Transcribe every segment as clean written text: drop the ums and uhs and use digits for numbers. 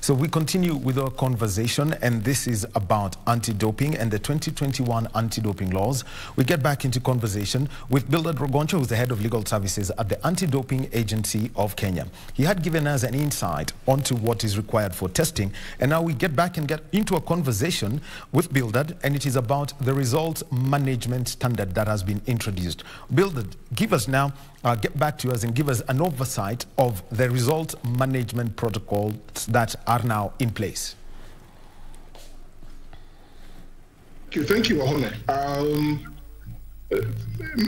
So we continue with our conversation, and this is about anti-doping and the 2021 anti-doping laws. We get back into conversation with Bildad Rogoncho, who's the head of legal services at the Anti-Doping Agency of Kenya. He had given us an insight onto what is required for testing, and now we get back and get into a conversation with Bildad, and it is about the results management standard that has been introduced. Bildad, give us now, get back to us and give us an oversight of the results management protocols that are now in place. Thank you, Wahone.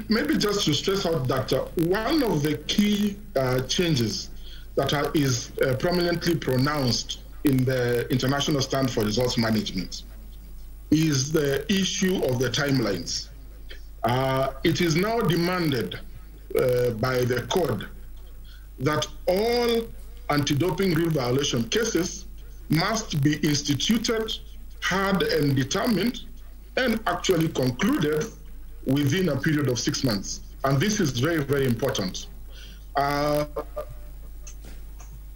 Maybe just to stress out that one of the key changes that is prominently pronounced in the international standard for results management is the issue of the timelines. It is now demanded by the code that all anti-doping rule violation cases must be instituted, heard and determined, and actually concluded within a period of 6 months. And this is very, very important.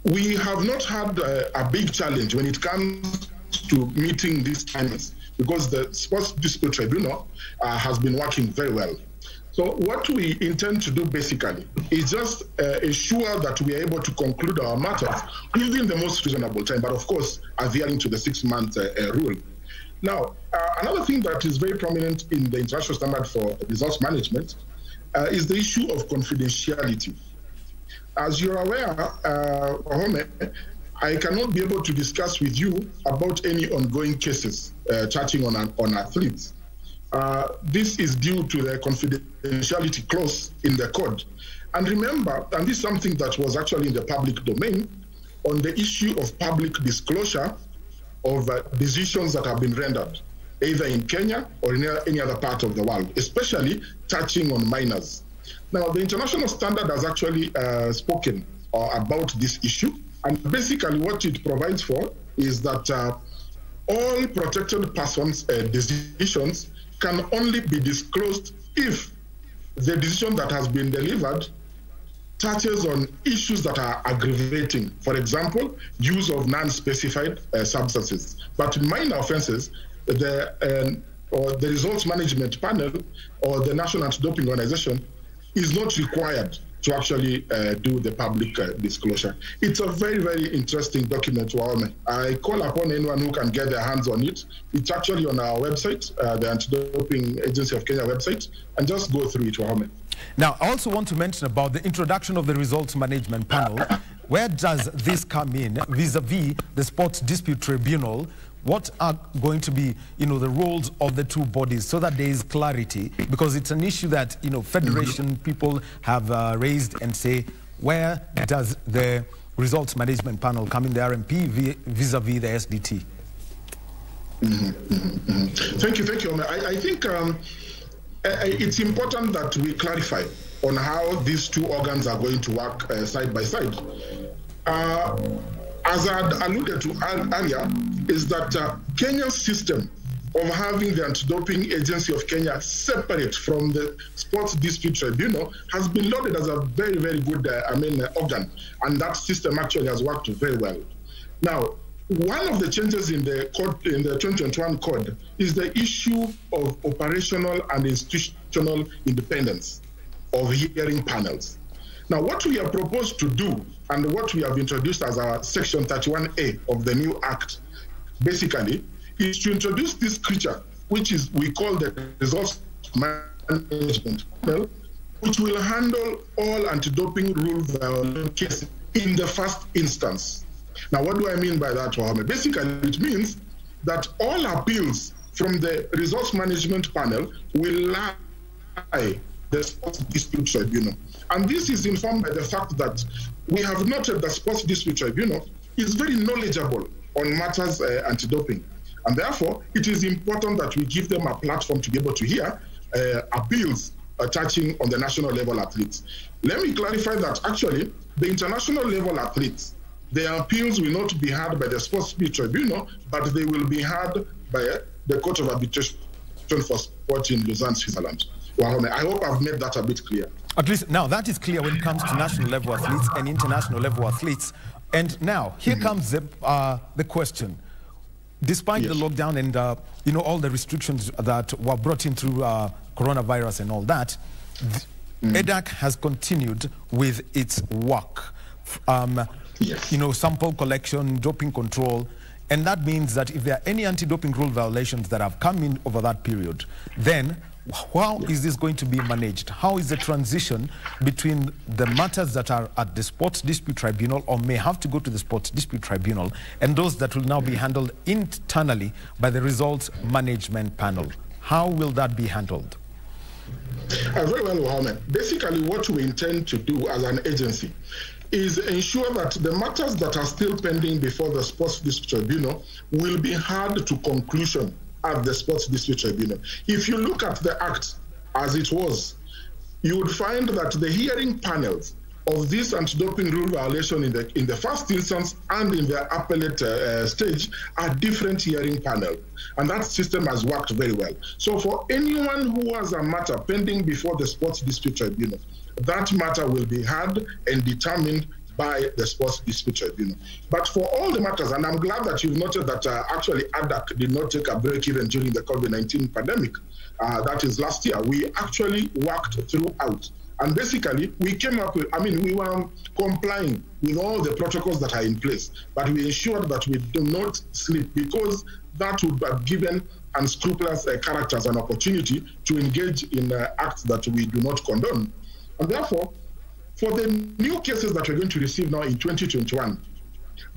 We have not had a big challenge when it comes to meeting these timelines, because the Sports Dispute Tribunal has been working very well. So what we intend to do basically is just ensure that we are able to conclude our matters within the most reasonable time, but of course, adhering to the 6 month rule. Now, another thing that is very prominent in the international standard for results management is the issue of confidentiality. As you're aware, Wahome, I cannot be able to discuss with you about any ongoing cases touching on athletes. This is due to the confidentiality clause in the code. And remember, and this is something that was actually in the public domain, on the issue of public disclosure of decisions that have been rendered, either in Kenya or in any other part of the world, especially touching on minors. Now, the international standard has actually spoken about this issue. And basically what it provides for is that all protected persons' decisions can only be disclosed if the decision that has been delivered touches on issues that are aggravating. For example, use of non-specified substances. But in minor offenses, the results management panel or the National Anti-Doping Organization is not required to actually do the public disclosure. It's a very, very interesting document, Wahome. I call upon anyone who can get their hands on it. It's actually on our website, the Anti-Doping Agency of Kenya website, and just go through it, Wahome. Now, I also want to mention about the introduction of the results management panel. Where does this come in vis-a-vis the Sports Dispute Tribunal? What are going to be, you know, the roles of the two bodies so that there is clarity? Because it's an issue that, you know, federation people have raised and say, where does the results management panel come in, the RMP vis-a-vis the SDT? Thank you. I think it's important that we clarify on how these two organs are going to work side by side. As I had alluded to earlier, is that Kenya's system of having the Anti-Doping Agency of Kenya separate from the Sports Dispute Tribunal has been lauded as a very, very good organ, and that system actually has worked very well. Now, one of the changes in the code, in the 2021 code, is the issue of operational and institutional independence of hearing panels. Now, what we are proposed to do and what we have introduced as our Section 31A of the new Act, basically, is to introduce this creature, which is we call the Results Management Panel, which will handle all anti-doping rule violation cases in the first instance. Now, what do I mean by that, Wahome? Basically, it means that all appeals from the Results Management Panel will lie the Sports Dispute Tribunal. And this is informed by the fact that we have noted that Sports Dispute Tribunal is very knowledgeable on matters anti-doping. And therefore, it is important that we give them a platform to be able to hear appeals touching on the national level athletes. Let me clarify that actually, the international level athletes, their appeals will not be heard by the Sports Dispute Tribunal, but they will be heard by the Court of Arbitration for Sport in Lausanne, Switzerland. Well, I hope I've made that a bit clear. At least now that is clear when it comes to national level athletes and international level athletes. And now, here comes the question. Despite the lockdown and you know, all the restrictions that were brought in through coronavirus and all that, EDAC has continued with its work. You know, sample collection, doping control, and that means that if there are any anti-doping rule violations that have come in over that period, then how is this going to be managed? How is the transition between the matters that are at the Sports Dispute Tribunal or may have to go to the Sports Dispute Tribunal and those that will now be handled internally by the Results Management Panel? How will that be handled? Very well, Mohammed. Basically, what we intend to do as an agency is ensure that the matters that are still pending before the Sports Dispute Tribunal will be heard to conclusion at the Sports Dispute Tribunal. If you look at the Act as it was, you would find that the hearing panels of this anti-doping rule violation in the first instance and in the appellate stage are different hearing panels. And that system has worked very well. So for anyone who has a matter pending before the Sports Dispute Tribunal, that matter will be heard and determined by the Sports Dispute Tribunal. But for all the matters, and I'm glad that you've noted that actually ADAC did not take a break even during the COVID-19 pandemic. That is last year. We actually worked throughout. And basically, we came up with, I mean, we were complying with all the protocols that are in place, but we ensured that we do not sleep, because that would have given unscrupulous characters an opportunity to engage in acts that we do not condone. And therefore, for the new cases that we're going to receive now in 2021,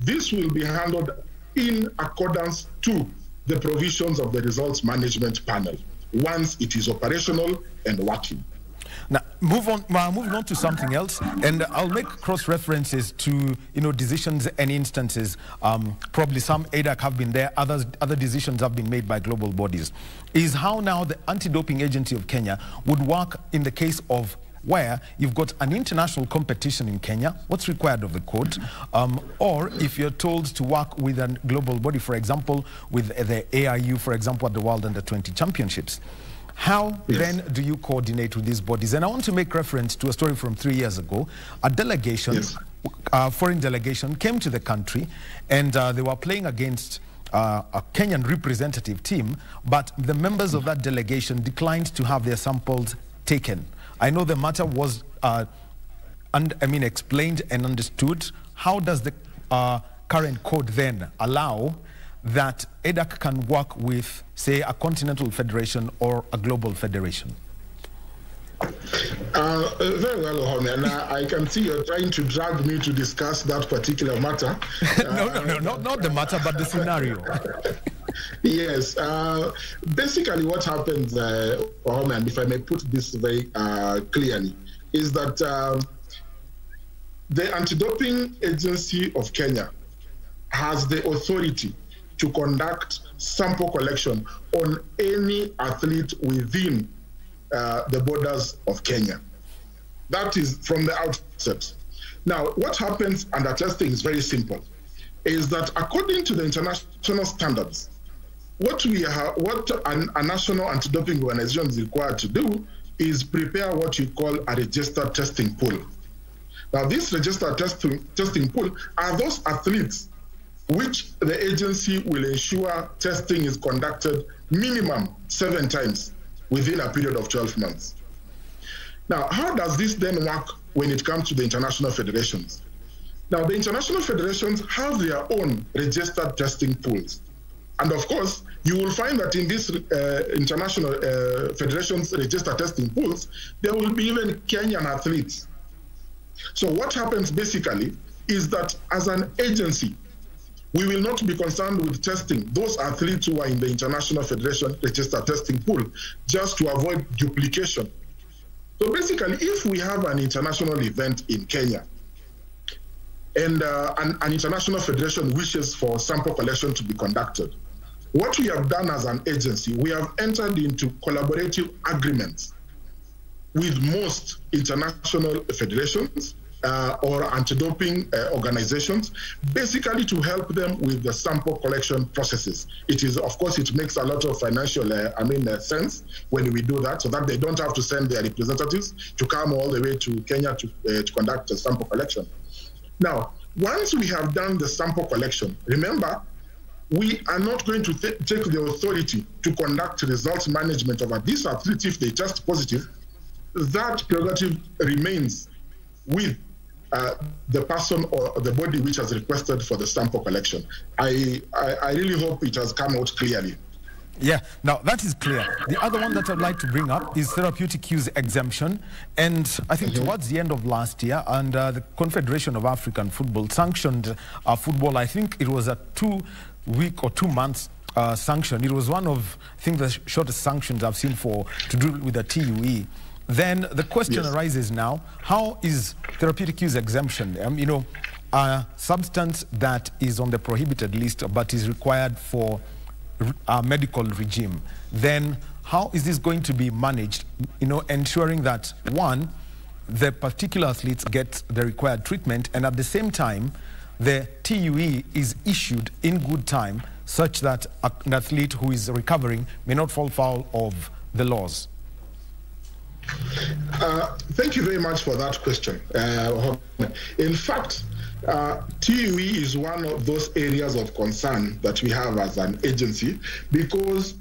this will be handled in accordance to the provisions of the Results Management Panel once it is operational and working. Now, moving on to something else, and I'll make cross-references to, you know, decisions and instances. Probably some ADAC have been there, other decisions have been made by global bodies. Is how now the Anti-Doping Agency of Kenya would work in the case of where you've got an international competition in Kenya, what's required of the court, or if you're told to work with a global body, for example, with the AIU, for example, at the World Under 20 Championships. How then do you coordinate with these bodies? And I want to make reference to a story from 3 years ago. A delegation, a foreign delegation, came to the country, and they were playing against a Kenyan representative team, but the members of that delegation declined to have their samples taken. I know the matter was, explained and understood. How does the current code then allow that EDAC can work with, say, a continental federation or a global federation? Very well, Mohammed. I can see you're trying to drag me to discuss that particular matter. Not the matter, but the scenario. Yes. Basically, what happens, Mohammed, if I may put this very clearly, is that the Anti-Doping Agency of Kenya has the authority to conduct sample collection on any athlete within the borders of Kenya. That is from the outset. Now, what happens under testing is very simple, is that according to the international standards, what a national anti-doping organization is required to do is prepare what you call a registered testing pool. Now, this registered testing pool are those athletes which the agency will ensure testing is conducted minimum 7 times within a period of 12 months. Now, how does this then work when it comes to the international federations? Now, the international federations have their own registered testing pools. And of course, you will find that in these international federations' registered testing pools, there will be even Kenyan athletes. So what happens basically is that as an agency, we will not be concerned with testing those athletes who are in the International Federation Register Testing Pool, just to avoid duplication. So basically, if we have an international event in Kenya and an international federation wishes for sample collection to be conducted, what we have done as an agency, we have entered into collaborative agreements with most international federations or anti-doping organizations, basically to help them with the sample collection processes. It is, of course, it makes a lot of financial, sense when we do that, so that they don't have to send their representatives to come all the way to Kenya to conduct a sample collection. Now, Once we have done the sample collection, remember, we are not going to take the authority to conduct results management of these athletes if they test positive. That prerogative remains with the person or the body which has requested for the sample collection. I really hope it has come out clearly. Yeah, now that is clear. The other one that I'd like to bring up is therapeutic use exemption. And I think towards the end of last year, and the Confederation of African Football sanctioned football. I think it was a 2 week or 2 months sanction. It was one of, I think, the shortest sanctions I've seen to do with the TUE. Then the question arises now, how is therapeutic use exemption? You know, a substance that is on the prohibited list but is required for a medical regime, then how is this going to be managed, you know, ensuring that, one, the particular athletes get the required treatment, and at the same time, the TUE is issued in good time such that an athlete who is recovering may not fall foul of the laws? Thank you very much for that question. In fact, TUE is one of those areas of concern that we have as an agency, because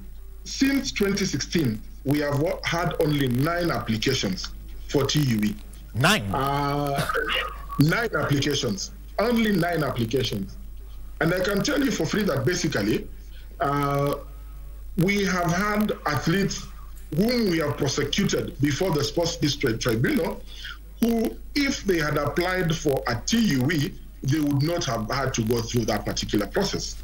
since 2016, we have had only 9 applications for TUE. 9? 9 applications. Only 9 applications. And I can tell you for free that basically, we have had athletes whom we have prosecuted before the Sports Dispute Tribunal, who, if they had applied for a TUE, they would not have had to go through that particular process.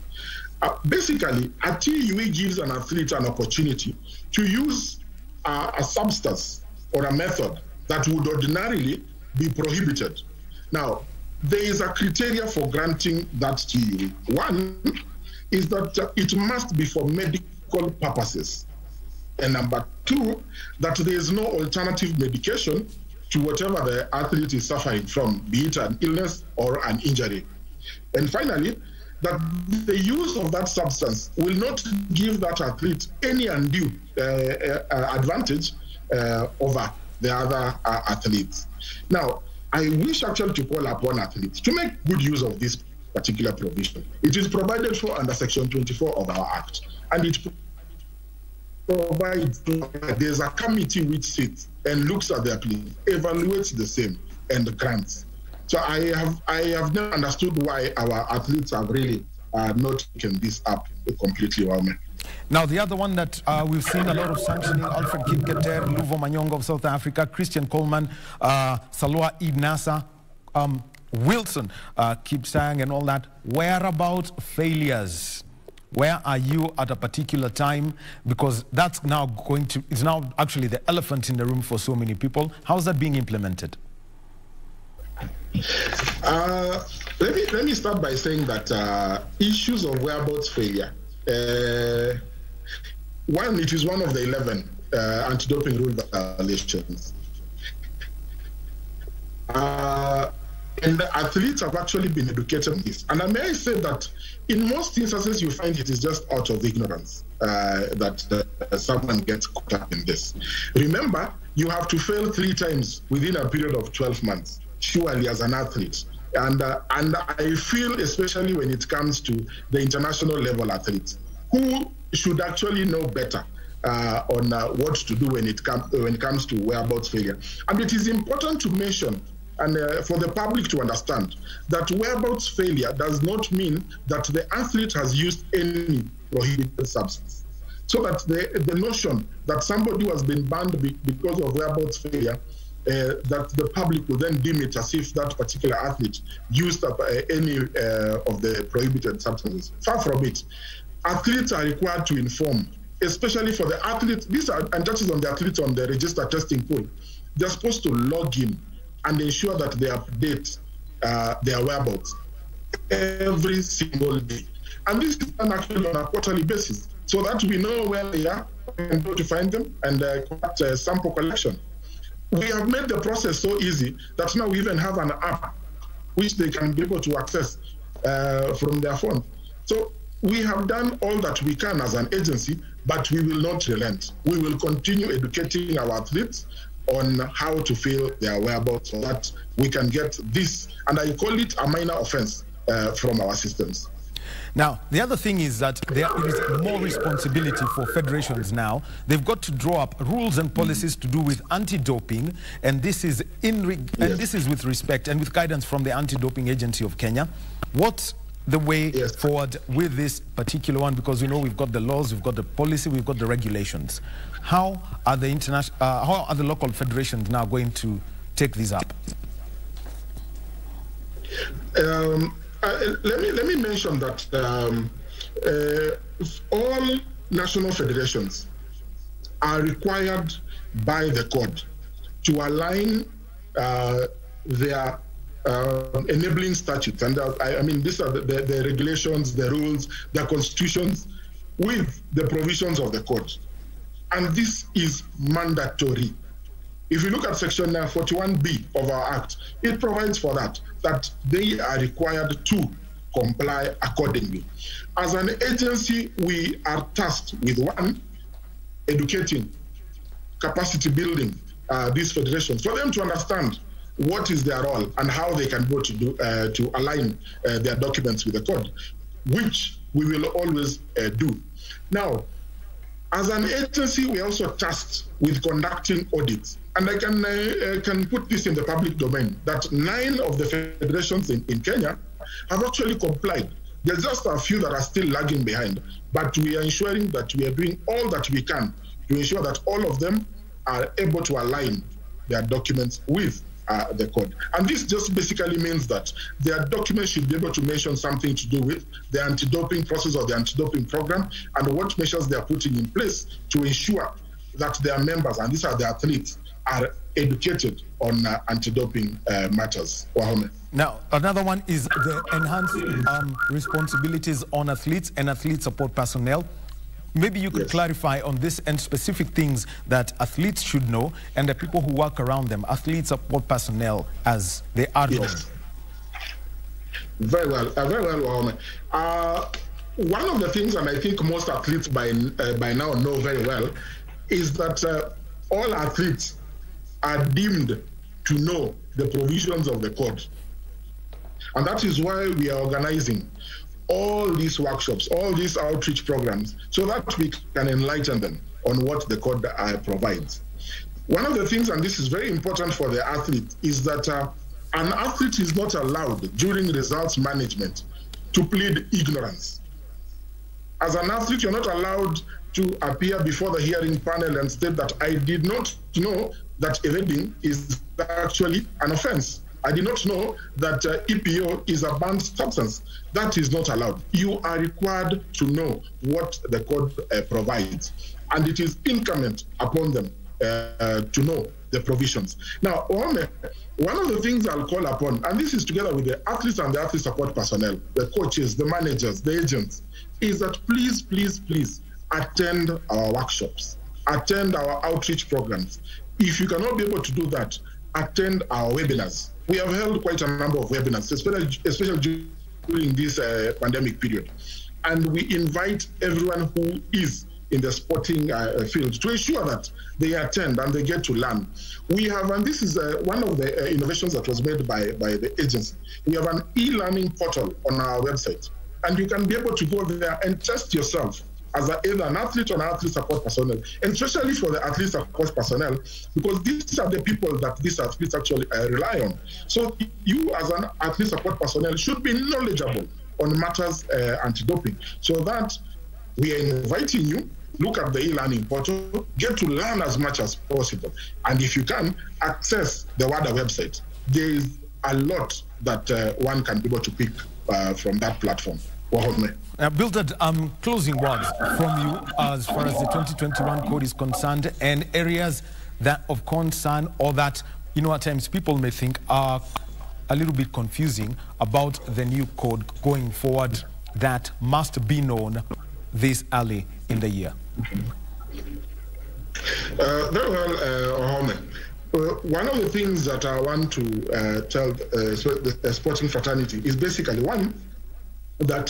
Basically, a TUE gives an athlete an opportunity to use a substance or a method that would ordinarily be prohibited. Now, there is a criteria for granting that TUE. One is that it must be for medical purposes. And number two, that there is no alternative medication to whatever the athlete is suffering from, be it an illness or an injury. And finally, that the use of that substance will not give that athlete any undue advantage over the other athletes. Now, I wish actually to call upon athletes to make good use of this particular provision. It is provided for under Section 24 of our Act, and it provides there's a committee which sits and looks at the appeal, evaluates the same, and grants. So I have never understood why our athletes have really not taken this up completely well. Now, the other one that we've seen a lot of sanctioning, Alfred Kipketer, Luvo Manyongo of South Africa, Christian Coleman, Salwa Ibnasa, Wilson Kipsang, and all that. Whereabouts failures? Where are you at a particular time? Because that's now going to, it's now actually the elephant in the room for so many people. How's that being implemented? Let me start by saying that issues of whereabouts failure, one, it is one of the 11 anti-doping rule violations. And the athletes have actually been educated on this. And I may say that in most instances, you find it is just out of ignorance that someone gets caught up in this. Remember, you have to fail 3 times within a period of 12 months, surely, as an athlete. And I feel, especially when it comes to the international level athletes, who should actually know better on what to do when it comes to whereabouts failure. And it is important to mention, and for the public to understand, that whereabouts failure does not mean that the athlete has used any prohibited substance. So that the notion that somebody has been banned because of whereabouts failure, that the public will then deem it as if that particular athlete used up any of the prohibited substances. Far from it. Athletes are required to inform, especially for the athletes. These are, and that is on the athletes on the register testing pool. They're supposed to log in and ensure that they update their whereabouts every single day. And this is done actually on a quarterly basis, so that we know where they are and go to find them and conduct a sample collection. We have made the process so easy that now we even have an app which they can be able to access from their phone. So we have done all that we can as an agency, but we will not relent. We will continue educating our athletes on how to fill their whereabouts so that we can get this, and I call it a minor offense, from our systems. Now, the other thing is that there is more responsibility for federations now. They've got to draw up rules and policies to do with anti-doping, and this is with respect and with guidance from the Anti-Doping Agency of Kenya. What's the way forward with this particular one? Because we know we've got the laws, we've got the policy, we've got the regulations. How are the international, how are the local federations now going to take this up? Let me mention that all national federations are required by the code to align their enabling statutes, and I mean these are the regulations, the rules, the constitutions, with the provisions of the code, and this is mandatory. If you look at section 41B of our act, it provides for that they are required to comply accordingly. As an agency, we are tasked with one, educating, capacity building these federations, for them to understand what is their role and how they can go to align their documents with the code, which we will always do. Now, as an agency, we are also tasked with conducting audits. And I can put this in the public domain, that 9 of the federations in Kenya have actually complied. There's just a few that are still lagging behind, but we are ensuring that we are doing all that we can to ensure that all of them are able to align their documents with the code. And this just basically means that their documents should be able to mention something to do with the anti-doping process or the anti-doping program and what measures they are putting in place to ensure that their members, and these are the athletes, are educated on anti-doping matters. Now, another one is the enhanced responsibilities on athletes and athlete support personnel. Maybe you could clarify on this and specific things that athletes should know and the people who work around them, athlete support personnel, as they are known. Very well. One of the things, and I think most athletes by now know very well, is that all athletes are deemed to know the provisions of the code. And that is why we are organizing all these workshops, all these outreach programs, so that we can enlighten them on what the code provides. One of the things, and this is very important for the athlete, is that an athlete is not allowed during results management to plead ignorance. As an athlete, you're not allowed to appear before the hearing panel and state that I did not know that evading is actually an offense. I did not know that EPO is a banned substance. That is not allowed. You are required to know what the code provides, and it is incumbent upon them to know the provisions. Now, one of the things I'll call upon, and this is together with the athletes and the athlete support personnel, the coaches, the managers, the agents, is that please, please, please attend our workshops, attend our outreach programs. If you cannot be able to do that, attend our webinars. We have held quite a number of webinars, especially during this pandemic period. And we invite everyone who is in the sporting field to ensure that they attend and they get to learn. We have, and this is one of the innovations that was made by the agency, we have an e-learning portal on our website. And you can be able to go there and test yourself as either an athlete or an athlete support personnel, and especially for the athlete support personnel, because these are the people that these athletes actually rely on. So you as an athlete support personnel should be knowledgeable on matters anti-doping. So that we are inviting you, look at the e-learning portal, get to learn as much as possible. And if you can, access the WADA website. There is a lot that one can be able to pick from that platform. Now, Bildad, closing words from you as far as the 2021 code is concerned and areas that of concern or that, you know, at times people may think are a little bit confusing about the new code going forward that must be known this early in the year. One of the things that I want to tell the sporting fraternity is basically one, that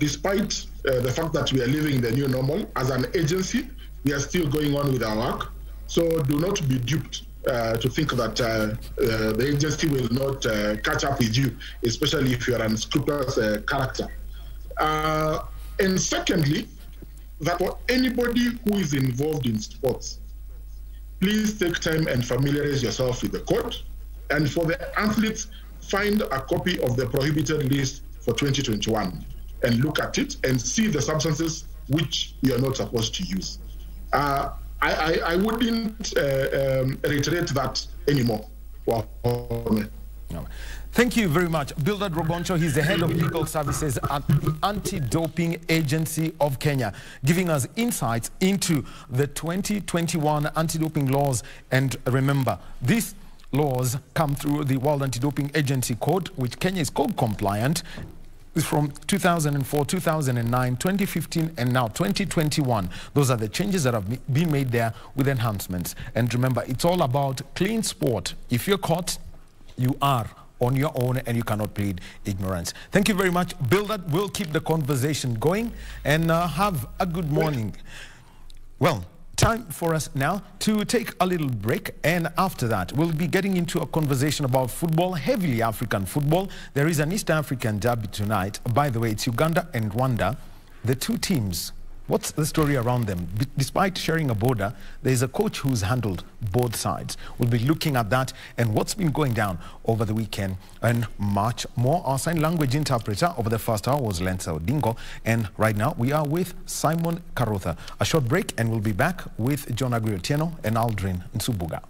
despite the fact that we are living the new normal, as an agency, we are still going on with our work. So do not be duped to think that the agency will not catch up with you, especially if you are an unscrupulous character. And secondly, that for anybody who is involved in sports, please take time and familiarize yourself with the court. And for the athletes, find a copy of the prohibited list for 2021 and look at it and see the substances which you are not supposed to use. I wouldn't reiterate that anymore. Wow. No. Thank you very much. Bildad Rogoncho, he's the head of legal services at the Anti-Doping Agency of Kenya, giving us insights into the 2021 anti-doping laws. And remember, these laws come through the World Anti-Doping Agency Code, which Kenya is code compliant, from 2004, 2009, 2015, and now 2021. Those are the changes that have been made there with enhancements. And remember, it's all about clean sport. If you're caught, you are on your own and you cannot plead ignorance. Thank you very much, Bildad. We'll keep the conversation going and have a good morning. Well, time for us now to take a little break, and after that we'll be getting into a conversation about football, heavily African football. There is an East African derby tonight. By the way, it's Uganda and Rwanda, the two teams. What's the story around them? Despite sharing a border, there's a coach who's handled both sides. We'll be looking at that and what's been going down over the weekend and much more. Our sign language interpreter over the first hour was Lensa Dingo, and right now we are with Simon Carotha. A short break and we'll be back with John Aguilotiano and Aldrin Nsubuga.